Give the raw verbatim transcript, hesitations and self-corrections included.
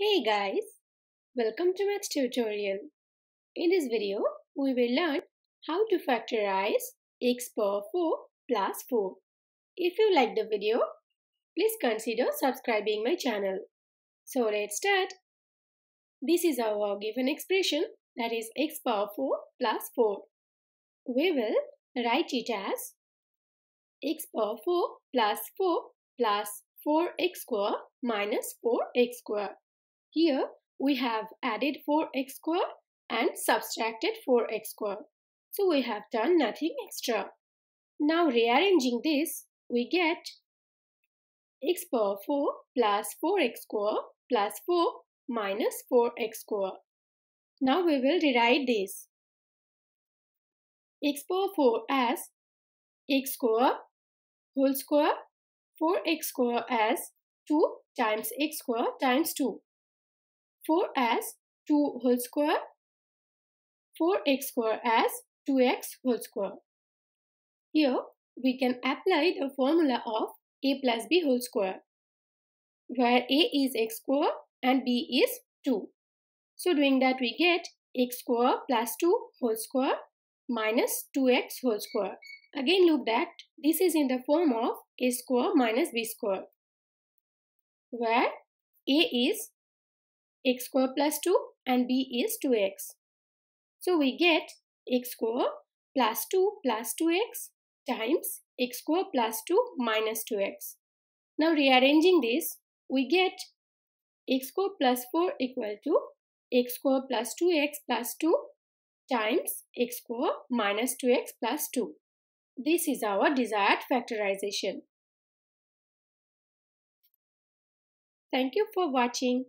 Hey guys, welcome to math tutorial. In this video, we will learn how to factorize x power four plus four. If you like the video, please consider subscribing my channel. So let's start. This is our given expression, that is x power four plus four. We will write it as x power four plus four plus four x square minus four x square. Here we have added four x square and subtracted four x square. So we have done nothing extra. Now rearranging this, we get x power four plus four x square plus four minus four x square. Now we will rewrite this x power four as x square whole square, four x square as two times x square times two. four as two whole square, four x square as two x whole square. Here we can apply the formula of a plus b whole square, where a is x square and b is two. So doing that, we get x square plus two whole square minus two x whole square. Again look that this is in the form of a square minus b square, where a is x square plus two and b is two x. So we get x square plus two plus two x times x square plus two minus two x. Now rearranging this, we get x square plus four equal to x square plus two x plus two times x square minus two x plus two. This is our desired factorization. Thank you for watching.